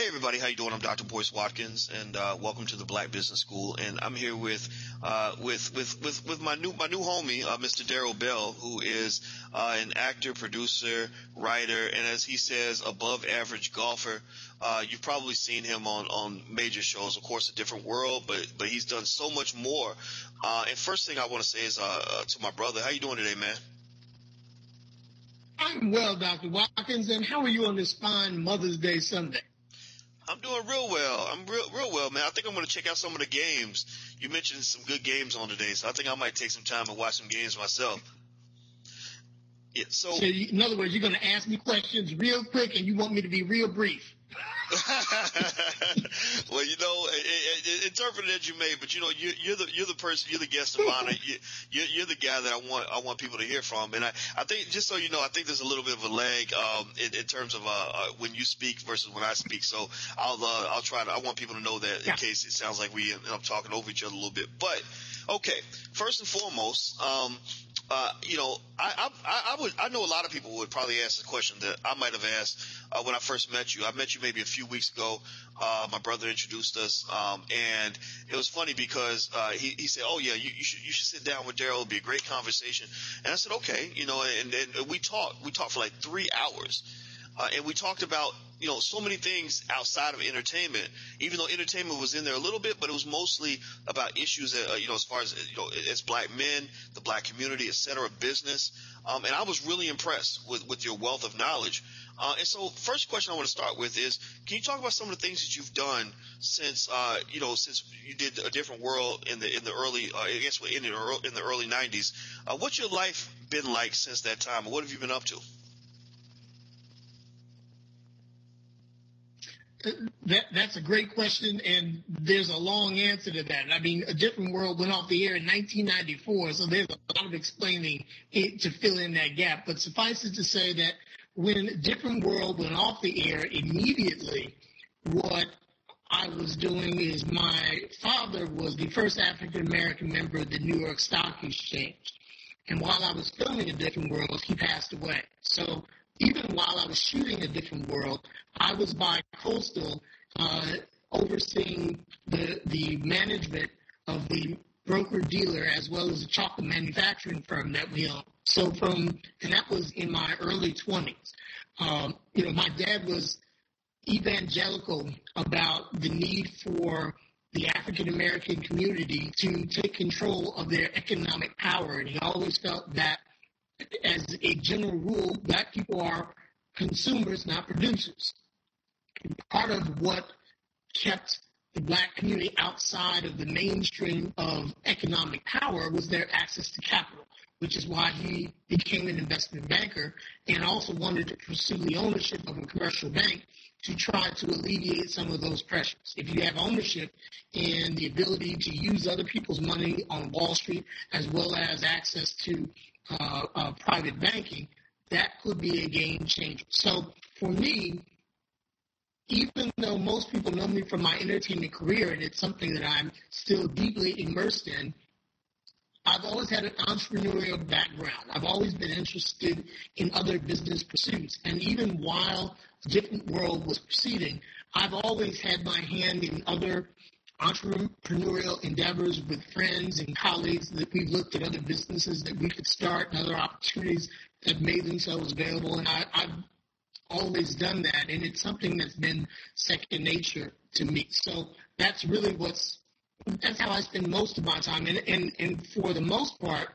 Hey everybody, how you doing? I'm Dr. Boyce Watkins, and welcome to the Black Business School. And I'm here with my new homie, Mr. Daryl Bell, who is an actor, producer, writer, and as he says, above average golfer. You've probably seen him on major shows, of course, A Different World, but he's done so much more. And first thing I want to say is to my brother, how you doing today, man? I'm well, Dr. Watkins, and how are you on this fine Mother's Day Sunday? I'm doing real well. I'm real well, man. I think I'm going to check out some of the games. You mentioned some good games on today, so I think I might take some time and watch some games myself. Yeah, so in other words, you're going to ask me questions real quick, and you want me to be real brief. Well, you know, interpret it as you may, but you know, you're the person, you're the guest of honor, you're the guy that I want people to hear from, and I think, just so you know, I think there's a little bit of a lag in terms of when you speak versus when I speak. So I'll try to, I want people to know that in case it sounds like we end up talking over each other a little bit. But okay, first and foremost, you know, I know a lot of people would probably ask the question that I might have asked when I first met you. I met you maybe a few weeks ago. My brother introduced us, and it was funny because he said, "Oh yeah, you should sit down with Daryl. It'll be a great conversation." And I said, "Okay," you know, and we talked for like 3 hours, and we talked about, you know, so many things outside of entertainment, even though entertainment was in there a little bit, but it was mostly about issues that, you know, as far as, you know, as black men, the black community, et cetera, business. And I was really impressed with your wealth of knowledge. And so first question I want to start with is, can you talk about some of the things that you've done since, you know, since you did A Different World in the early, I guess in the early 90s, what's your life been like since that time? What have you been up to? That's a great question, and there's a long answer to that. I mean, A Different World went off the air in 1994, so there's a lot of explaining to fill in that gap. But suffice it to say that when A Different World went off the air, immediately what I was doing is my father was the first African-American member of the New York Stock Exchange. And while I was filming A Different World, he passed away. So even while I was shooting A Different World, I was bi-coastal overseeing the management of the broker-dealer as well as the chocolate manufacturing firm that we own. So and that was in my early 20s. You know, my dad was evangelical about the need for the African-American community to take control of their economic power, and he always felt that, as a general rule, black people are consumers, not producers. And part of what kept the black community outside of the mainstream of economic power was their access to capital, which is why he became an investment banker and also wanted to pursue the ownership of a commercial bank to try to alleviate some of those pressures. If you have ownership and the ability to use other people's money on Wall Street as well as access to private banking, that could be a game changer. So for me, even though most people know me from my entertainment career and it's something that I'm still deeply immersed in, I've always had an entrepreneurial background. I've always been interested in other business pursuits. And even while A Different World was proceeding, I've always had my hand in other entrepreneurial endeavors with friends and colleagues that we looked at other businesses that we could start and other opportunities that made themselves available. And I've always done that. And it's something that's been second nature to me. So that's really that's how I spend most of my time. And for the most part,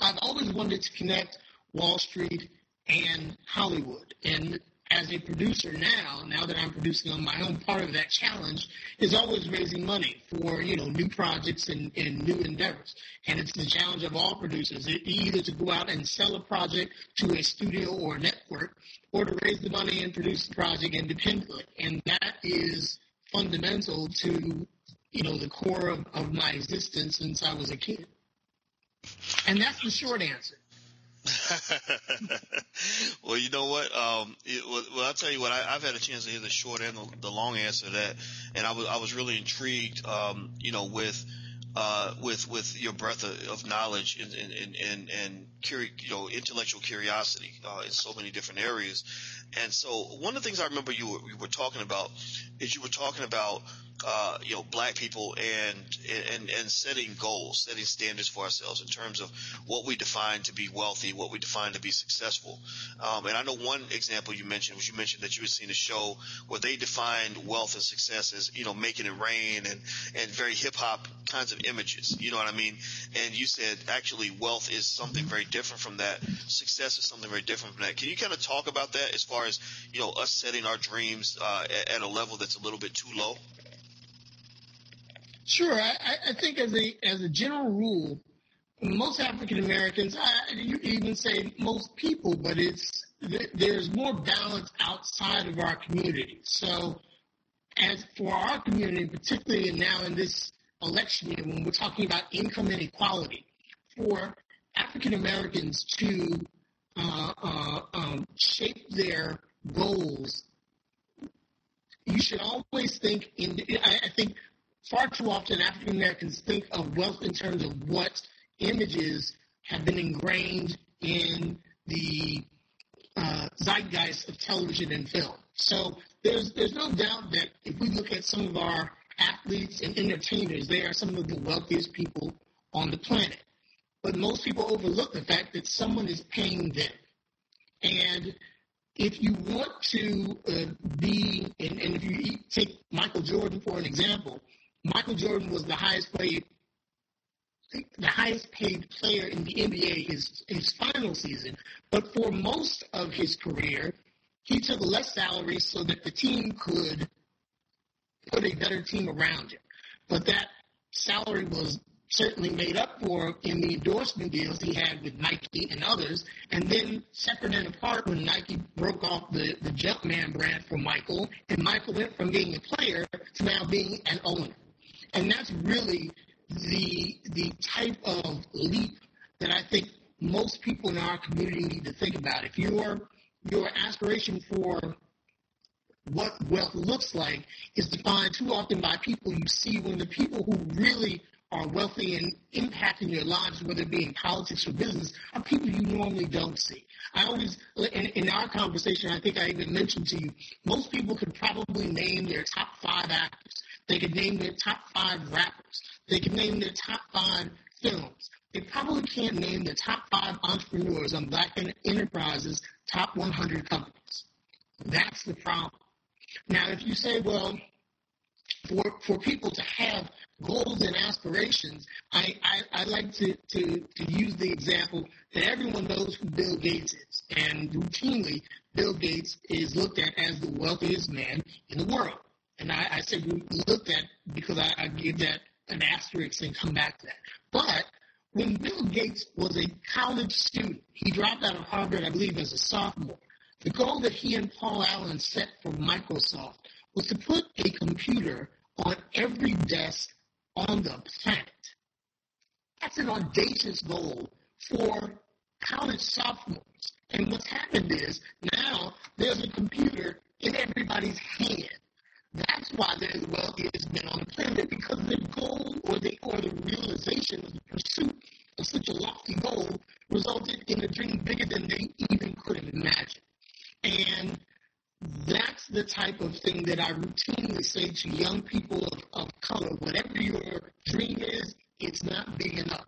I've always wanted to connect Wall Street and Hollywood. And as a producer now that I'm producing on my own, part of that challenge is always raising money for, you know, new projects and new endeavors. And it's the challenge of all producers, either to go out and sell a project to a studio or a network, or to raise the money and produce the project independently. And that is fundamental to, you know, the core of my existence since I was a kid. And that's the short answer. Well, you know what? I'll tell you what. I've had a chance to hear the short and the long answer to that, and I was really intrigued, you know, with your breadth of knowledge and you know, intellectual curiosity in so many different areas. And so one of the things I remember you were talking about is you were talking about black people and setting goals, setting standards for ourselves in terms of what we define to be wealthy, what we define to be successful. And I know one example you mentioned was you mentioned that you had seen a show where they defined wealth and success as, making it rain and very hip hop kinds of images. You know what I mean? And you said actually wealth is something very different from that. Success is something very different from that. Can you kind of talk about that as far as, us setting our dreams at a level that's a little bit too low? Sure. I think as a general rule, most African Americans, you even say most people, but there's more balance outside of our community. So as for our community, particularly now in this election year, when we're talking about income inequality, for African Americans to shape their goals, you should always think I think far too often African Americans think of wealth in terms of what images have been ingrained in the zeitgeist of television and film. So there's no doubt that if we look at some of our athletes and entertainers, they are some of the wealthiest people on the planet. But most people overlook the fact that someone is paying them. And if you want to if you take Michael Jordan for an example, Michael Jordan was the highest paid player in the NBA his final season. But for most of his career, he took less salary so that the team could put a better team around him. But that salary was certainly made up for in the endorsement deals he had with Nike and others. And then separate and apart when Nike broke off the Jumpman brand for Michael, and Michael went from being a player to now being an owner. And that's really the type of leap that I think most people in our community need to think about. If your aspiration for what wealth looks like is defined too often by people you see, when the people who really are wealthy and impacting your lives, whether it be in politics or business, are people you normally don't see. In our conversation, I think I even mentioned to you, most people could probably name their top 5 actors. They could name their top 5 rappers. They could name their top 5 films. They probably can't name the top 5 entrepreneurs on Black Enterprise's top 100 companies. That's the problem. Now, if you say, well, for people to have goals and aspirations, I like to use the example that everyone knows who Bill Gates is. And routinely, Bill Gates is looked at as the wealthiest man in the world. And I say looked at because I give that an asterisk and come back to that. But when Bill Gates was a college student, he dropped out of Harvard, I believe, as a sophomore. The goal that he and Paul Allen set for Microsoft was to put a computer on every desk on the planet. That's an audacious goal for college sophomores. And what's happened is now there's a computer in everybody's hand. That's why they're the wealthiest men on the planet, because the goal or the realization of the pursuit of such a lofty goal resulted in a dream bigger than they even could have imagined. And that's the type of thing that I routinely say to young people of color. Whatever your dream is, it's not big enough.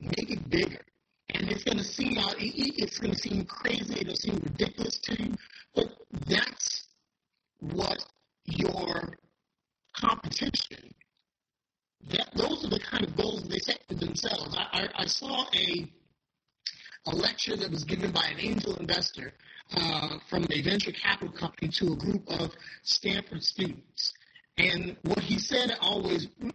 Make it bigger. And it's going to seem crazy. It'll seem ridiculous to you. But that's what your competition. Those are the kind of goals they set for themselves. I saw a lecture that was given by an angel investor from a venture capital company to a group of Stanford students. And what he said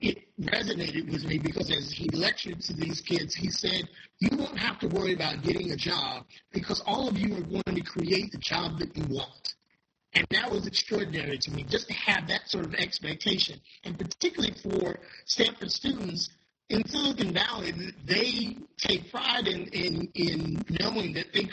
it resonated with me, because as he lectured to these kids, he said, you won't have to worry about getting a job because all of you are going to create the job that you want. And that was extraordinary to me, just to have that sort of expectation. And particularly for Stanford students in Silicon Valley, they take pride in knowing that they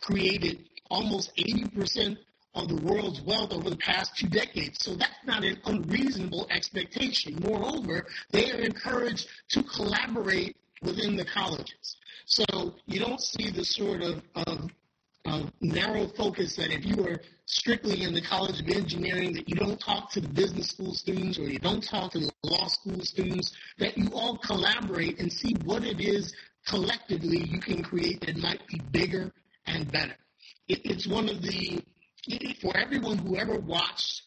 created almost 80% of the world's wealth over the past 2 decades. So that's not an unreasonable expectation. Moreover, they are encouraged to collaborate within the colleges. So you don't see the sort of narrow focus that if you are strictly in the College of Engineering, that you don't talk to the business school students or you don't talk to the law school students, that you all collaborate and see what it is collectively you can create that might be bigger and better. It's one of the, for everyone who ever watched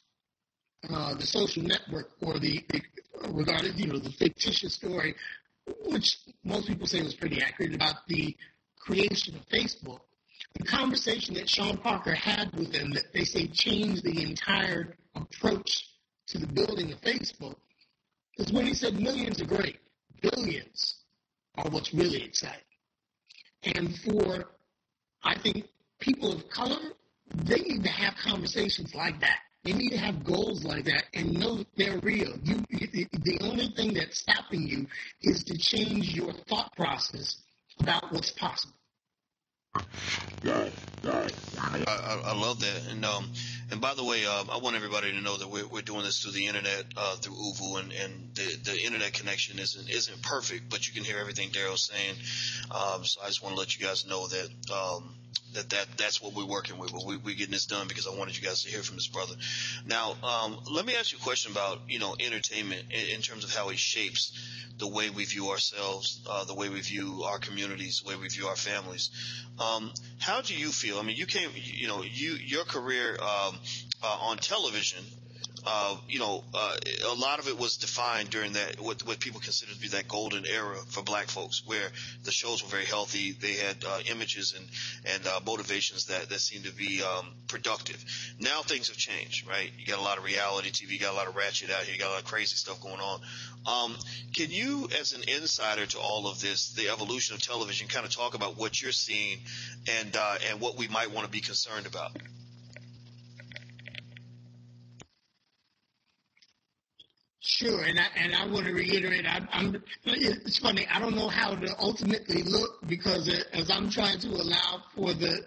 The Social Network or the fictitious story, which most people say was pretty accurate about the creation of Facebook, the conversation that Sean Parker had with them that they say changed the entire approach to the building of Facebook is when he said millions are great, billions are what's really exciting. And for, I think, people of color, they need to have conversations like that. They need to have goals like that and know that they're real. The only thing that's stopping you is to change your thought process about what's possible. Right. I love that. And by the way, I want everybody to know that we're doing this through the internet, through UVU, and the internet connection isn't perfect, but you can hear everything Daryl's saying. So I just want to let you guys know that that's what we're working with. We're getting this done because I wanted you guys to hear from this brother. Now, let me ask you a question about, entertainment in terms of how it shapes the way we view ourselves, the way we view our communities, the way we view our families. How do you feel? I mean, your career on television, a lot of it was defined during that what people consider to be that golden era for black folks, where the shows were very healthy. They had images and motivations that seemed to be productive. Now things have changed, right? You got a lot of reality TV, you got a lot of ratchet out here, you got a lot of crazy stuff going on. Can you, as an insider to all of this, the evolution of television, kind of talk about what you're seeing and what we might want to be concerned about? Sure, and I want to reiterate, it's funny, I don't know how to ultimately look because as I'm trying to allow for the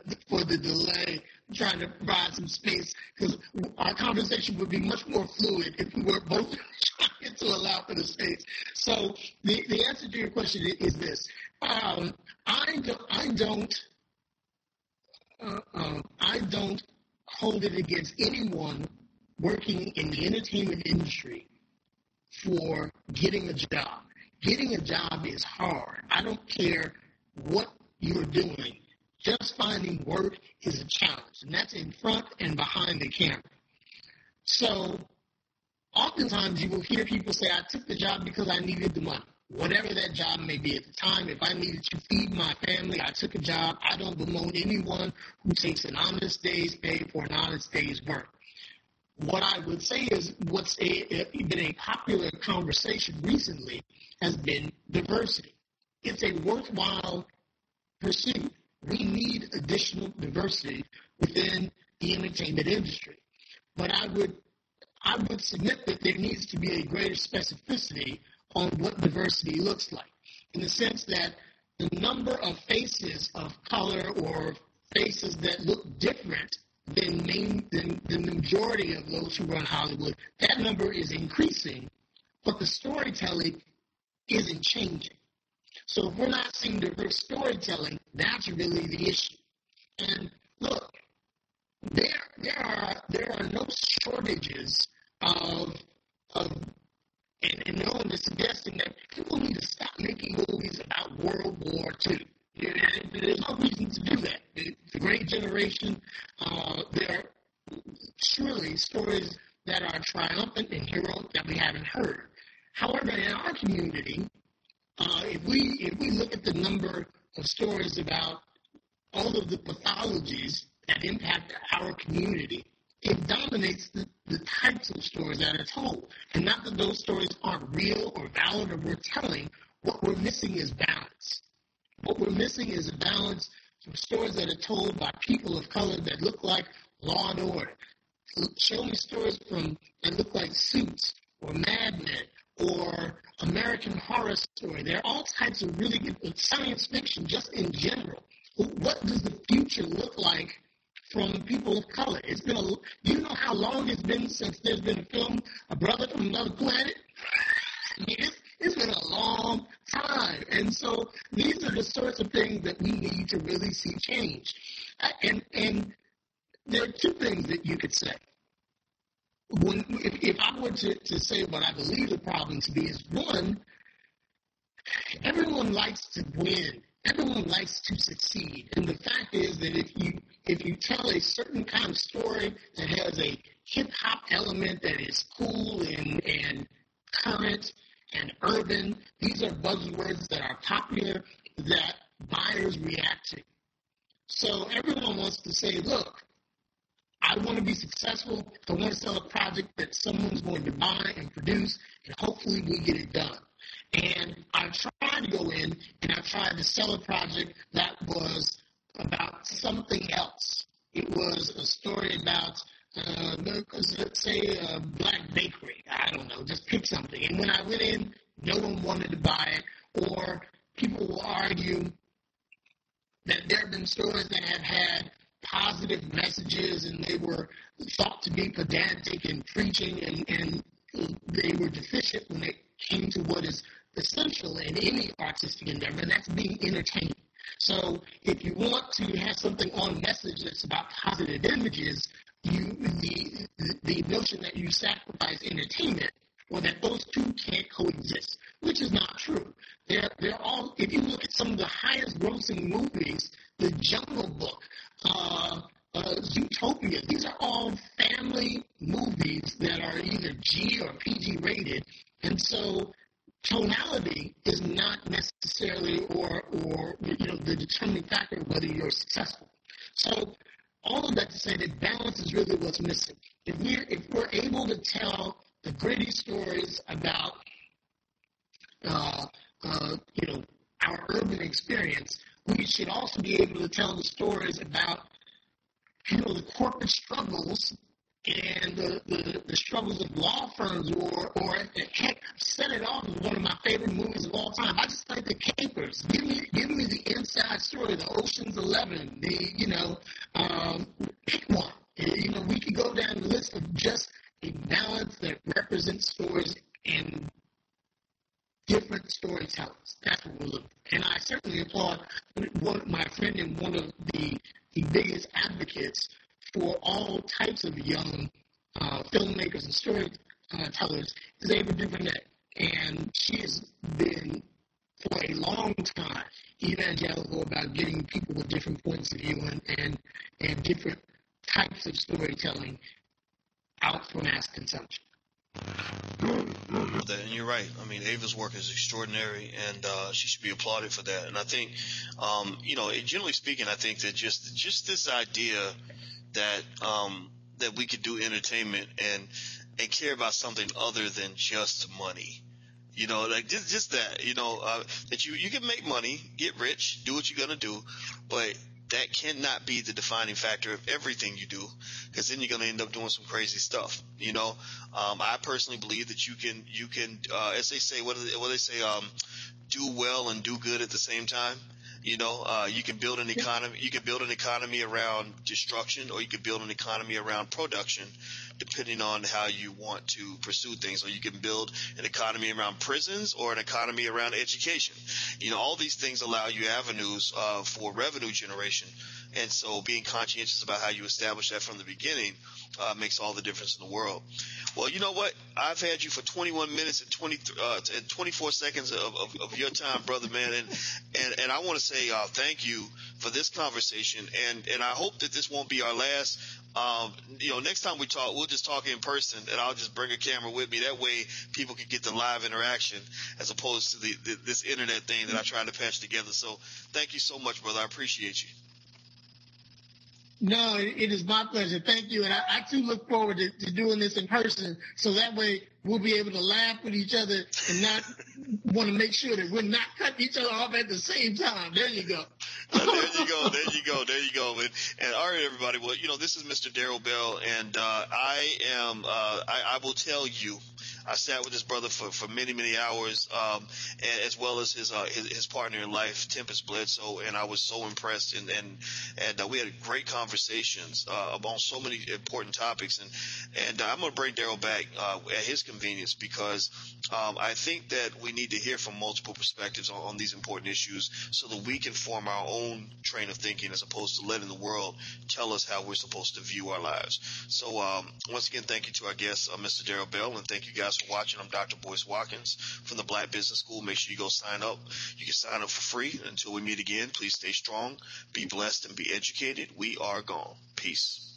delay, I'm trying to provide some space because our conversation would be much more fluid if we were both trying to allow for the space. So the answer to your question is this. I don't hold it against anyone working in the entertainment industry for getting a job. Getting a job is hard. I don't care what you're doing. Just finding work is a challenge, and that's in front and behind the camera. So oftentimes you will hear people say, I took the job because I needed the money. Whatever that job may be at the time, if I needed to feed my family, I took a job. I don't bemoan anyone who takes an honest day's pay for an honest day's work. What I would say is what's been a popular conversation recently has been diversity. It's a worthwhile pursuit. We need additional diversity within the entertainment industry. But I would submit that there needs to be a greater specificity on what diversity looks like, in the sense that the number of faces of color or faces that look different than the majority of those who run Hollywood, that number is increasing, but the storytelling isn't changing. So if we're not seeing diverse storytelling, that's really the issue. And look, there are no shortages of and no one is suggesting that people need to stop making movies about World War II. There's no reason to do that. The Great Generation, there are surely stories that are triumphant and heroic that we haven't heard. However, in our community, if we look at the number of stories about all of the pathologies that impact our community, it dominates the types of stories that are told. And not that those stories aren't real or valid or worth telling. What we're missing is balance. What we're missing is a balance of stories that are told by people of color that look like Law and Order. Show me stories that look like Suits or Mad Men or American Horror Story. There are all types of really good science fiction just in general. What does the future look like from people of color? It's been you know how long it's been since there's been a film, A Brother from Another Planet? I mean, it's been a long time. And so these are the sorts of things that we need to really see change. And there are two things that you could say. When, if I were to say what I believe the problem to be is, one, everyone likes to win. Everyone likes to succeed. And the fact is that if you tell a certain kind of story that has a hip-hop element that is cool and current and urban, these are buzzwords that are popular that buyers react to. So everyone wants to say, look, I want to be successful. I want to sell a project that someone's going to buy and produce, and hopefully we get it done. And I tried to go in and I tried to sell a project that was about something else. It was a story about, let's say, a black bakery. I don't know, just pick something. And when I went in, no one wanted to buy it, or people will argue that there have been stories that have had positive messages and they were thought to be pedantic and preaching, and they were deficient when it came to what is essential in any artistic endeavor, and that's being entertaining. So if you want to have something on message that's about positive images, the notion that you sacrifice entertainment, or that those two can't coexist, which is not true. They're all, if you look at some of the highest grossing movies, The Jungle Book, Zootopia, these are all family movies that are either G or PG rated, and so tonality is not necessarily or the determining factor of whether you're successful. So all of that to say that balance is really what's missing. If we're able to tell the gritty stories about our urban experience, we should also be able to tell the stories about the corporate struggles and the struggles of law firms, or heck, Set It Off is one of my favorite movies of all time. I just like the capers. Give me the inside story, the Ocean's 11, pick one. We could go down the list of just a balance that represents stories and different storytellers. That's what we're looking at. And I certainly applaud my friend and one of the biggest advocates for all types of young filmmakers and storytellers is A Different World. And she has been, for a long time, evangelical about getting people with different points of view and different types of storytelling out for mass consumption. And you're right. I mean, Ava's work is extraordinary, and she should be applauded for that. And I think, generally speaking, I think that just this idea that that we could do entertainment and care about something other than just money. Just that. That you can make money, get rich, do what you're gonna do, but that cannot be the defining factor of everything you do, because then you're going to end up doing some crazy stuff. I personally believe that you can, as they say, do well and do good at the same time. You can build an economy. You can build an economy around destruction, or you can build an economy around production, depending on how you want to pursue things. Or you can build an economy around prisons, or an economy around education. All these things allow you avenues for revenue generation, and so being conscientious about how you establish that from the beginning makes all the difference in the world. Well, you know what? I've had you for 21 minutes and 24 seconds of your time, brother man, and I want to say thank you for this conversation, and I hope that this won't be our last. Next time we talk, we'll just talk in person, and I'll just bring a camera with me. That way people can get the live interaction as opposed to this internet thing that I tried to patch together. So thank you so much, brother. I appreciate you. No, it is my pleasure. Thank you. And I too look forward to doing this in person, so that way we'll be able to laugh with each other and not want to make sure that we're not cutting each other off at the same time. There you go. There you go. And all right, everybody. Well, this is Mr. Daryl Bell, and I will tell you I sat with his brother for many, many hours, as well as his partner in life, Tempest Bledsoe, and I was so impressed. And we had great conversations about so many important topics. And I'm going to bring Daryl back at his convenience, because I think that we need to hear from multiple perspectives on these important issues, so that we can form our own train of thinking, as opposed to letting the world tell us how we're supposed to view our lives. So once again, thank you to our guest, Mr. Daryl Bell, and thank you guys for watching. I'm Dr. Boyce Watkins from the Black Business School. Make sure you go sign up. You can sign up for free. Until we meet again, please stay strong, be blessed, and be educated. We are gone. Peace.